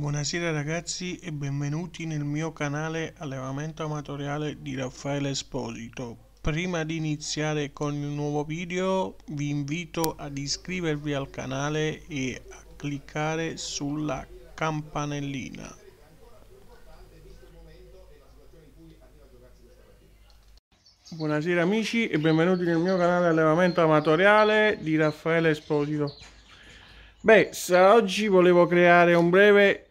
Buonasera ragazzi e benvenuti nel mio canale Allevamento Amatoriale di Raffaele Esposito. Prima di iniziare con il nuovo video vi invito ad iscrivervi al canale e a cliccare sulla campanellina. Buonasera amici e benvenuti nel mio canale Allevamento Amatoriale di Raffaele Esposito. Beh, oggi volevo creare un breve,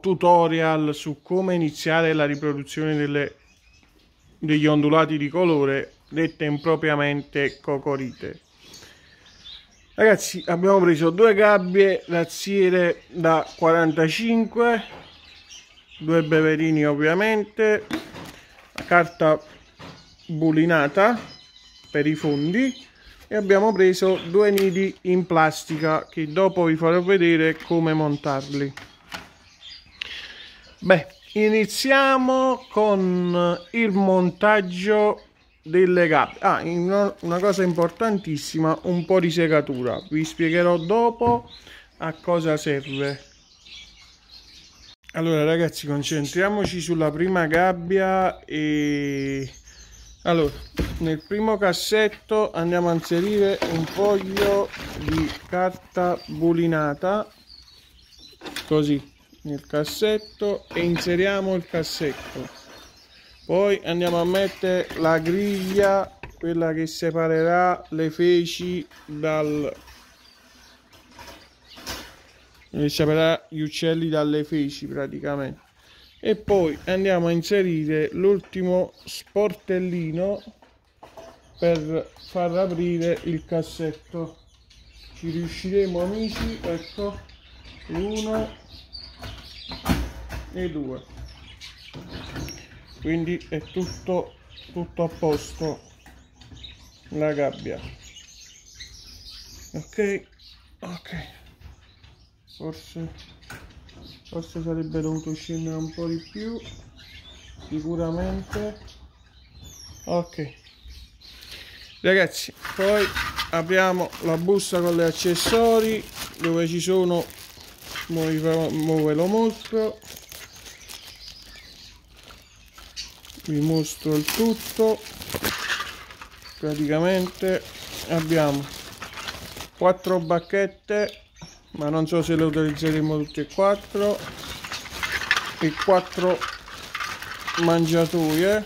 tutorial su come iniziare la riproduzione degli ondulati di colore, dette impropriamente CoCoRiTe. Ragazzi, abbiamo preso due gabbie razziere da 45, due beverini ovviamente, carta bulinata per i fondi. E abbiamo preso due nidi in plastica che dopo vi farò vedere come montarli. Beh, iniziamo con il montaggio delle gabbie. Una cosa importantissima, un po' di segatura. Vi spiegherò dopo a cosa serve. Allora ragazzi, concentriamoci sulla prima gabbia e... Allora, nel primo cassetto andiamo a inserire un foglio di carta bulinata, così, nel cassetto, e inseriamo il cassetto. Poi andiamo a mettere la griglia, quella che separerà le feci separerà gli uccelli dalle feci praticamente. E poi andiamo a inserire l'ultimo sportellino per far aprire il cassetto. Ci riusciremo amici, ecco, uno e due, quindi è tutto a posto la gabbia. Ok, forse sarebbe dovuto scendere un po' di più, sicuramente. Ok ragazzi, poi apriamo la busta con gli accessori, dove ci sono, ve lo mostro, vi mostro il tutto. Praticamente abbiamo 4 bacchette, ma non so se le utilizzeremo tutte e 4, e 4 mangiatoie,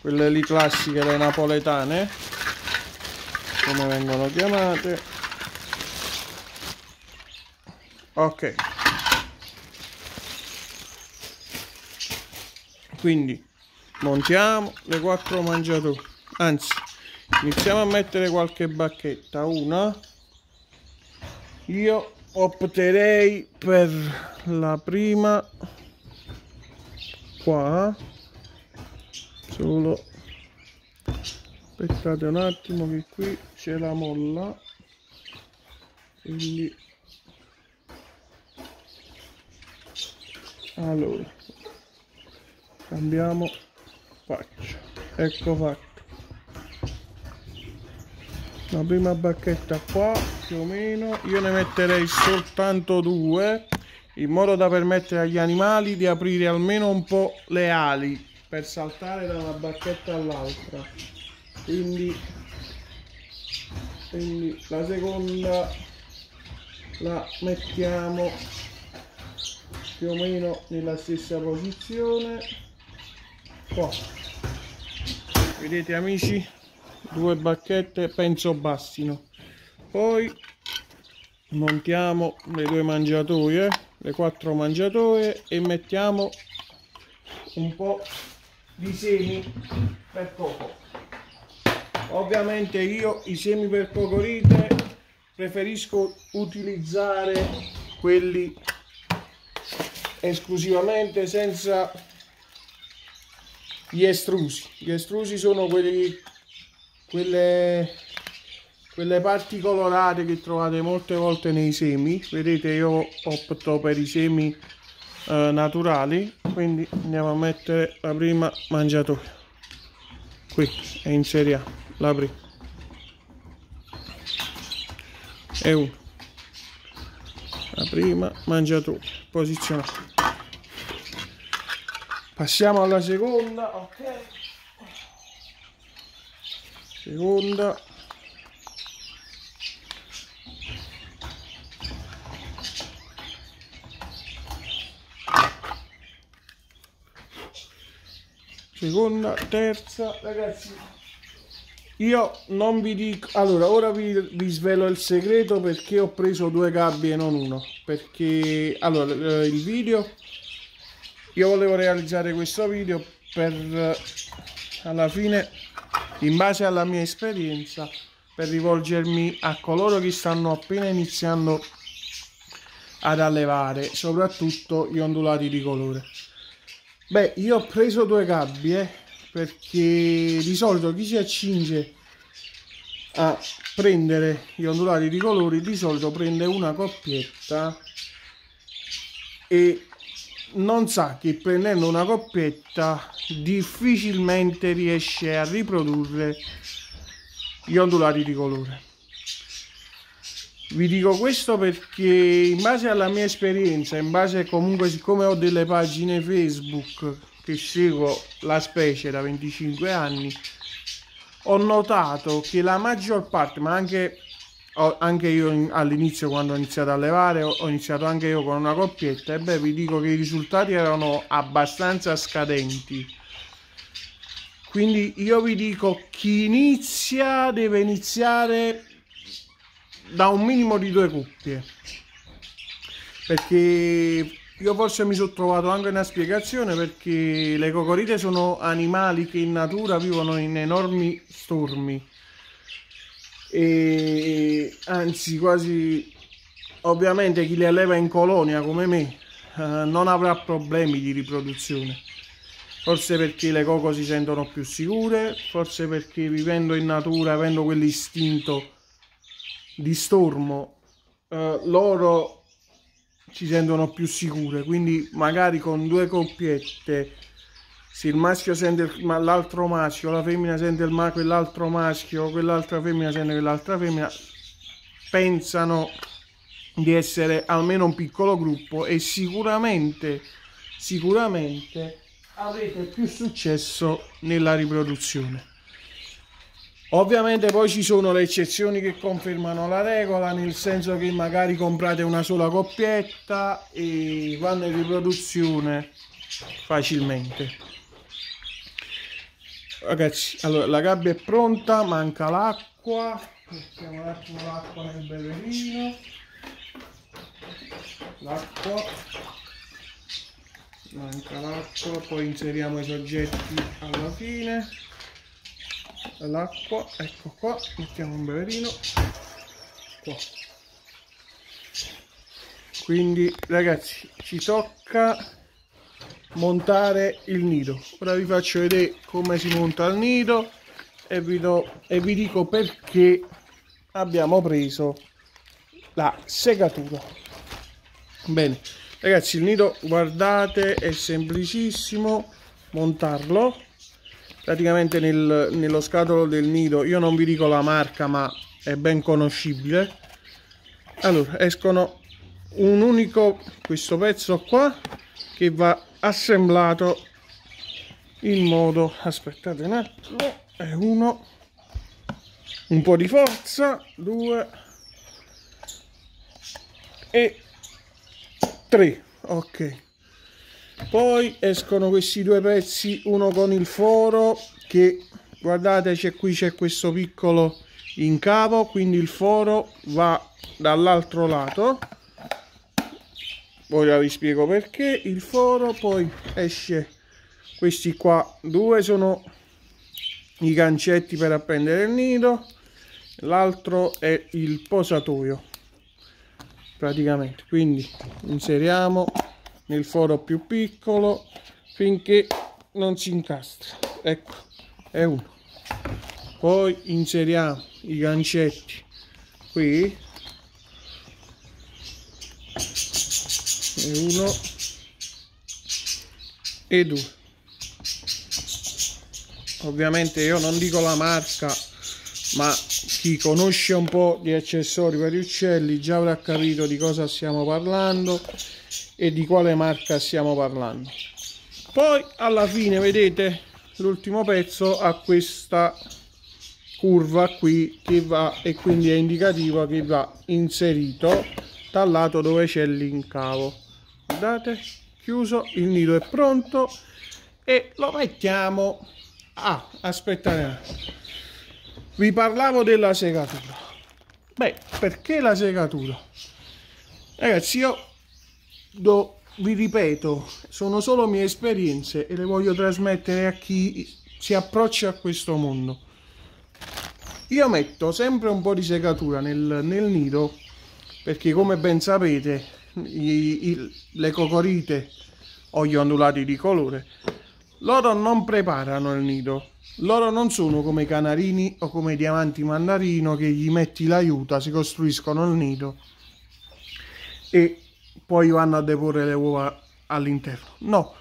quelle lì classiche, le napoletane come vengono chiamate. Ok, quindi montiamo le 4 mangiatoie, anzi iniziamo a mettere qualche bacchetta. Io opterei per la prima qua, solo aspettate un attimo che qui c'è la molla, quindi allora cambiamo faccia. Ecco fatto, la prima bacchetta qua più o meno. Io ne metterei soltanto 2, in modo da permettere agli animali di aprire almeno un po' le ali per saltare da una bacchetta all'altra, quindi la seconda la mettiamo più o meno nella stessa posizione qua. Vedete amici, 2 bacchette penso bastino. Poi montiamo le 2 mangiatoie, le 4 mangiatoie, e mettiamo un po' di semi per coco. Ovviamente io i semi per CoCoRiTe preferisco utilizzare quelli esclusivamente senza gli estrusi. Gli estrusi sono quelle parti colorate che trovate molte volte nei semi. Vedete, io opto per i semi naturali, quindi andiamo a mettere la prima mangiatoia qui e inseriamo la prima e una, la prima mangia tu, posizionato. Passiamo alla seconda, ok, seconda, seconda, terza. Ragazzi, io non vi dico, allora ora vi svelo il segreto perché ho preso 2 gabbie e non uno, perché allora il video, io volevo realizzare questo video per alla fine, in base alla mia esperienza, per rivolgermi a coloro che stanno appena iniziando ad allevare soprattutto gli ondulati di colore. Beh, io ho preso 2 gabbie perché di solito chi si accinge a prendere gli ondulati di colori di solito prende una coppietta e non sa che prendendo una coppietta difficilmente riesce a riprodurre gli ondulati di colore. Vi dico questo perché in base alla mia esperienza, in base comunque, siccome ho delle pagine Facebook che seguo la specie da 25 anni, ho notato che la maggior parte, ma anche io all'inizio quando ho iniziato a allevare, ho iniziato anche io con una coppietta e beh, vi dico che i risultati erano abbastanza scadenti. Quindi io vi dico, chi inizia deve iniziare da un minimo di 2 coppie, perché io forse mi sono trovato anche una spiegazione, perché le cocorite sono animali che in natura vivono in enormi stormi e anzi quasi, ovviamente chi le alleva in colonia come me non avrà problemi di riproduzione, forse perché le coco si sentono più sicure, forse perché vivendo in natura, avendo quell'istinto di stormo, loro ci sentono più sicure. Quindi magari con 2 coppiette, se il maschio sente l'altro maschio, la femmina sente quell'altro maschio, quell'altra femmina sente quell'altra femmina, pensano di essere almeno un piccolo gruppo e sicuramente avete più successo nella riproduzione. Ovviamente poi ci sono le eccezioni che confermano la regola, nel senso che magari comprate una sola coppietta e vanno in riproduzione facilmente. Ragazzi, allora la gabbia è pronta, manca l'acqua, mettiamo un attimo l'acqua nel beverino, l'acqua, manca l'acqua, poi inseriamo i soggetti alla fine. L'acqua, ecco qua, mettiamo un beverino qua. Quindi ragazzi, ci tocca montare il nido. Ora vi faccio vedere come si monta il nido e vi dico perché abbiamo preso la segatura. Bene ragazzi, il nido, guardate, è semplicissimo montarlo. Praticamente nello scatolo del nido, io non vi dico la marca ma è ben conoscibile. Allora escono un unico, questo pezzo qua che va assemblato in modo, aspettate un attimo, è uno, un po' di forza, 2 e 3, ok. Poi escono questi 2 pezzi, uno con il foro che, guardate, c'è qui, c'è questo piccolo incavo, quindi il foro va dall'altro lato, ora vi spiego perché il foro. Poi esce questi qua, 2 sono i gancetti per appendere il nido, l'altro è il posatoio praticamente. Quindi inseriamo nel foro più piccolo finché non si incastra, ecco, è uno. Poi inseriamo i gancetti qui, è 1 e 2. Ovviamente io non dico la marca ma chi conosce un po' di accessori per gli uccelli già avrà capito di cosa stiamo parlando e di quale marca stiamo parlando. Poi alla fine vedete l'ultimo pezzo ha questa curva qui che va, e quindi è indicativa che va inserito dal lato dove c'è l'incavo. Guardate, chiuso, il nido è pronto e lo mettiamo. Ah, aspettate, vi parlavo della segatura. Beh, perché la segatura? Ragazzi, io vi ripeto, sono solo mie esperienze e le voglio trasmettere a chi si approccia a questo mondo. Io metto sempre un po' di segatura nel nido, perché come ben sapete le cocorite o gli ondulati di colore, loro non preparano il nido. Loro non sono come i canarini o come i diamanti mandarino, che gli metti l'aiuta, si costruiscono il nido e poi vanno a deporre le uova all'interno. No,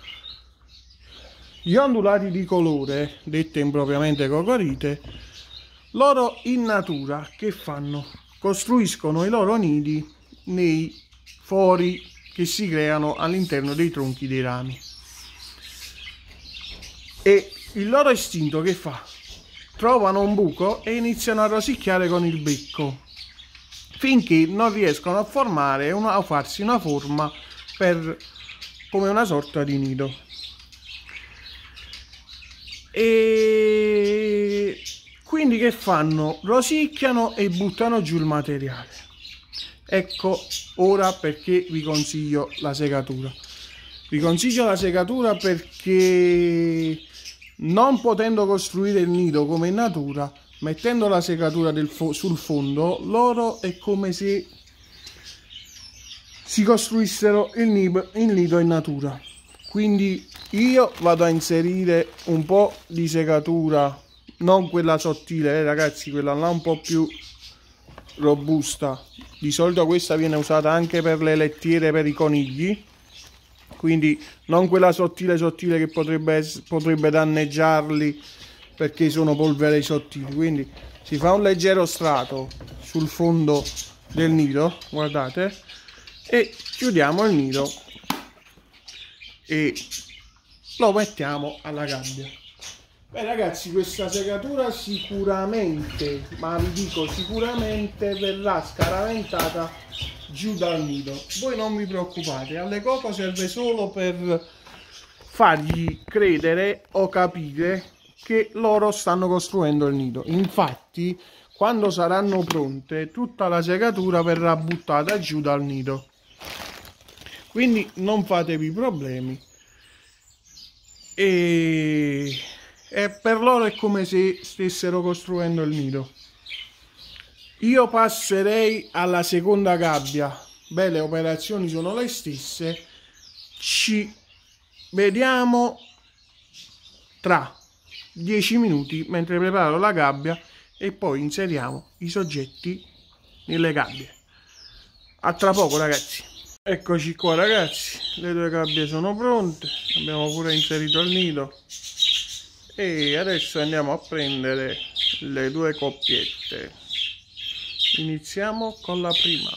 gli ondulati di colore, dette impropriamente cocorite, loro in natura che fanno? Costruiscono i loro nidi nei fori che si creano all'interno dei tronchi dei rami. E il loro istinto che fa? Trovano un buco e iniziano a rosicchiare con il becco finché non riescono a formare a farsi una forma come una sorta di nido. E quindi che fanno? Rosicchiano e buttano giù il materiale. Ecco ora perché vi consiglio la segatura. Vi consiglio la segatura perché, non potendo costruire il nido come in natura, mettendo la segatura sul fondo, loro è come se si costruissero il nido in natura. Quindi io vado a inserire un po' di segatura, non quella sottile, ragazzi, quella là un po' più robusta. Di solito questa viene usata anche per le lettiere per i conigli. Quindi non quella sottile che potrebbe danneggiarli, perché sono polvere sottili. Quindi si fa un leggero strato sul fondo del nido, guardate, e chiudiamo il nido e lo mettiamo alla gabbia. Beh ragazzi, questa segatura sicuramente, ma vi dico sicuramente, verrà scaraventata giù dal nido. Voi non vi preoccupate, alle coco serve solo per fargli credere o capire che loro stanno costruendo il nido. Infatti quando saranno pronte tutta la segatura verrà buttata giù dal nido, quindi non fatevi problemi. E per loro è come se stessero costruendo il nido. Io passerei alla seconda gabbia. Beh, le operazioni sono le stesse. Ci vediamo tra 10 minuti mentre preparo la gabbia e poi inseriamo i soggetti nelle gabbie. A tra poco ragazzi. Eccoci qua ragazzi, le due gabbie sono pronte, abbiamo pure inserito il nido e adesso andiamo a prendere le due coppiette. Iniziamo con la prima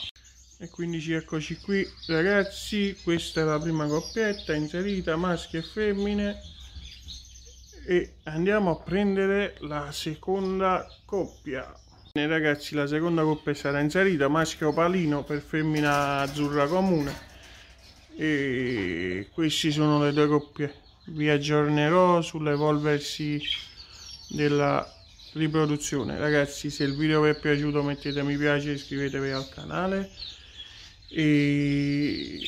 e quindi eccoci qui ragazzi, questa è la prima coppietta inserita, maschi e femmine, e andiamo a prendere la seconda coppia. Bene ragazzi, la seconda coppia è stata inserita, maschio opalino per femmina azzurra comune, e queste sono le due coppie. Vi aggiornerò sull'evolversi della riproduzione. Ragazzi, se il video vi è piaciuto mettete mi piace, iscrivetevi al canale, e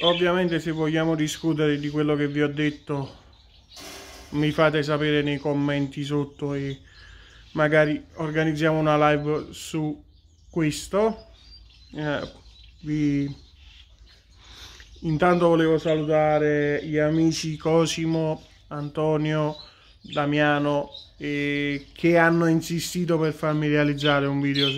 ovviamente se vogliamo discutere di quello che vi ho detto mi fate sapere nei commenti sotto e magari organizziamo una live su questo. Intanto volevo salutare gli amici Cosimo, Antonio, Damiano, che hanno insistito per farmi realizzare un video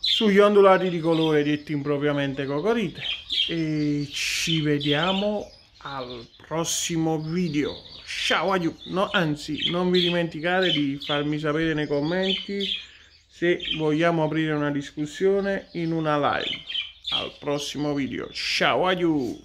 sugli ondulati di colore, detti impropriamente cocorite, e ci vediamo al prossimo video. Ciao, non vi dimenticate di farmi sapere nei commenti se vogliamo aprire una discussione in una live. Al prossimo video. Ciao,